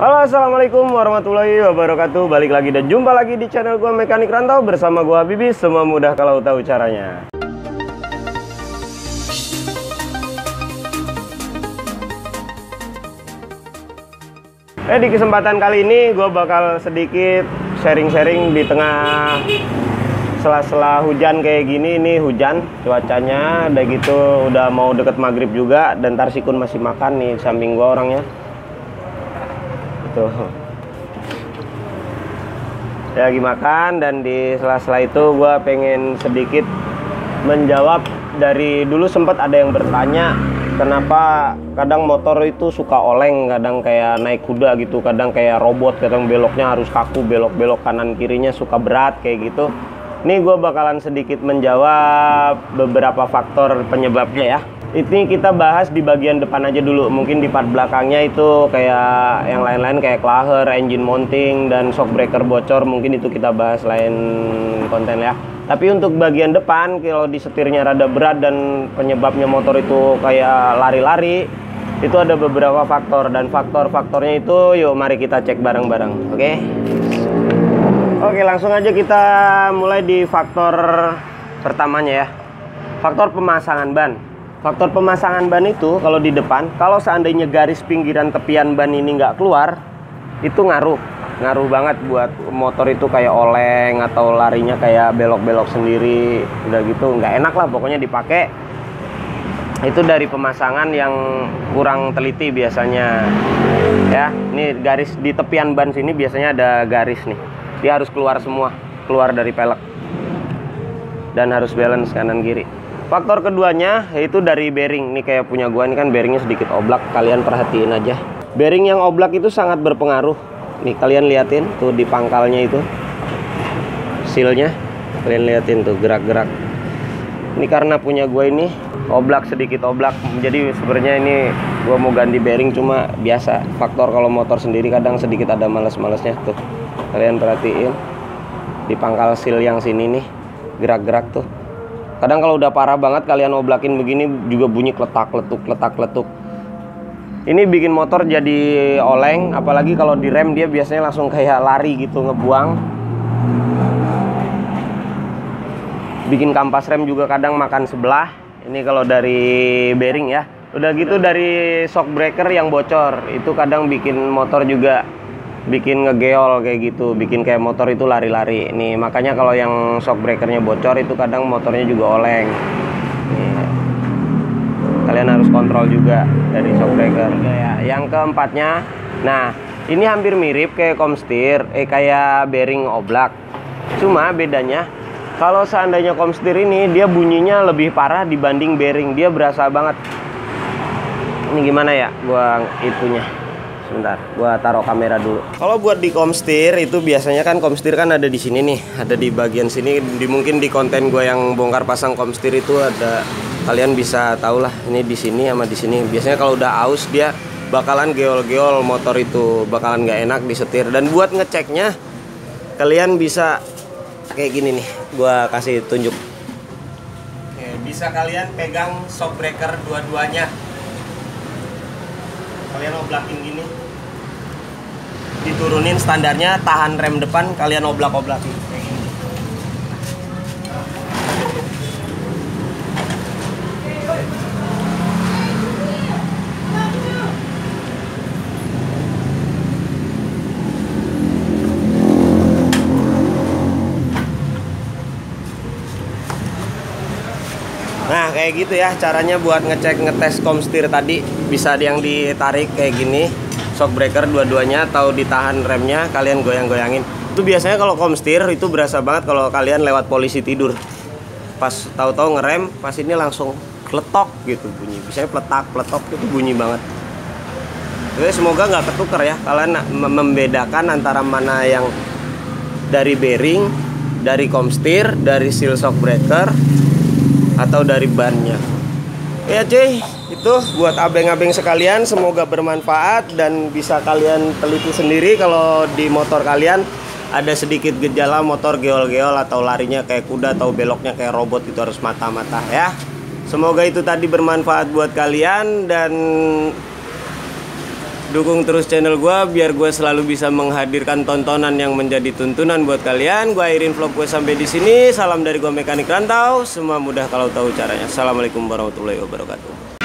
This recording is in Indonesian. Halo, assalamualaikum warahmatullahi wabarakatuh. Balik lagi dan jumpa lagi di channel gua Mekanik Rantau bersama gua Habibie. Semua mudah kalau tahu caranya. Di kesempatan kali ini gua bakal sedikit sharing-sharing di tengah sela-sela hujan kayak gini. Ini hujan cuacanya udah gitu, udah mau deket maghrib juga, dan ntar sikun masih makan nih samping gua orangnya. Tuh ya, lagi makan, dan di sela-sela itu gue pengen sedikit menjawab. Dari dulu sempat ada yang bertanya kenapa kadang motor itu suka oleng, kadang kayak naik kuda gitu, kadang kayak robot, kadang beloknya harus kaku, belok-belok kanan kirinya suka berat kayak gitu. Ini gue bakalan sedikit menjawab beberapa faktor penyebabnya ya. Ini kita bahas di bagian depan aja dulu, mungkin di part belakangnya itu kayak yang lain-lain, kayak klaher, engine mounting, dan shock breaker bocor, mungkin itu kita bahas lain konten ya. Tapi untuk bagian depan, kalau di setirnya rada berat dan penyebabnya motor itu kayak lari-lari, itu ada beberapa faktor, dan faktor-faktornya itu yuk mari kita cek bareng-bareng, oke? Oke, langsung aja kita mulai di faktor pertamanya ya, faktor pemasangan ban. Faktor pemasangan ban itu kalau di depan, kalau seandainya garis pinggiran tepian ban ini nggak keluar, itu ngaruh banget buat motor itu kayak oleng atau larinya kayak belok-belok sendiri. Udah gitu nggak enak lah pokoknya dipakai. Itu dari pemasangan yang kurang teliti biasanya ya. Ini garis di tepian ban sini biasanya ada garis nih, dia harus keluar semua, keluar dari pelek, dan harus balance kanan kiri. Faktor keduanya yaitu dari bearing. Ini kayak punya gua, ini kan bearingnya sedikit oblak, kalian perhatiin aja. Bearing yang oblak itu sangat berpengaruh. Nih kalian liatin tuh di pangkalnya itu, sealnya, kalian liatin tuh gerak-gerak. Ini karena punya gua ini oblak, sedikit oblak, jadi sebenarnya ini gua mau ganti bearing, cuma biasa faktor kalau motor sendiri kadang sedikit ada males-malesnya tuh. Kalian perhatiin di pangkal seal yang sini nih, gerak-gerak tuh. Kadang kalau udah parah banget kalian oblakin begini juga bunyi kletak-kletuk, kletak-kletuk. Ini bikin motor jadi oleng, apalagi kalau direm dia biasanya langsung kayak lari gitu, ngebuang. Bikin kampas rem juga kadang makan sebelah. Ini kalau dari bearing ya. Udah gitu dari shock breaker yang bocor, itu kadang bikin motor juga bikin ngegeol kayak gitu, bikin kayak motor itu lari-lari. Nih makanya kalau yang shock breakernya bocor itu kadang motornya juga oleng. Nih, kalian harus kontrol juga dari shock breaker. Yang keempatnya, nah ini hampir mirip kayak komstir, kayak bearing oblak. Cuma bedanya kalau seandainya komstir ini dia bunyinya lebih parah dibanding bearing, dia berasa banget. Ini gimana ya gua itunya? Bentar, gua taruh kamera dulu. Kalau buat di komstir itu biasanya kan komstir kan ada di sini nih, ada di bagian sini. Mungkin di konten gua yang bongkar pasang komstir itu ada, kalian bisa tahu lah. Ini di sini sama di sini. Biasanya kalau udah aus dia bakalan geol-geol motor itu, bakalan nggak enak disetir. Dan buat ngeceknya kalian bisa kayak gini nih, gua kasih tunjuk. Oke, bisa kalian pegang shock breaker dua-duanya. Kalian oblakin gini, diturunin standarnya, tahan rem depan, kalian oblak-oblakin kayak gini. Nah kayak gitu ya caranya buat ngecek ngetes komstir tadi. Bisa yang ditarik kayak gini, shock breaker dua-duanya, atau ditahan remnya, kalian goyang-goyangin. Itu biasanya kalau komstir itu berasa banget kalau kalian lewat polisi tidur. Pas tahu-tahu ngerem, pas ini langsung kletok gitu bunyi. Biasanya pletak-pletok itu bunyi banget. Jadi semoga nggak ketuker ya. Kalian membedakan antara mana yang dari bearing, dari komstir, dari seal shock breaker, atau dari bannya. Ya cuy, itu buat abeng-abeng sekalian, semoga bermanfaat dan bisa kalian teliti sendiri kalau di motor kalian ada sedikit gejala motor geol-geol atau larinya kayak kuda atau beloknya kayak robot, itu harus mata-mata ya. Semoga itu tadi bermanfaat buat kalian, dan Dukung terus channel gue biar gue selalu bisa menghadirkan tontonan yang menjadi tuntunan buat kalian. Gue akhirin vlog gue sampai di sini. Salam dari gue Mekanik Rantau. Semua mudah kalau tahu caranya. Assalamualaikum warahmatullahi wabarakatuh.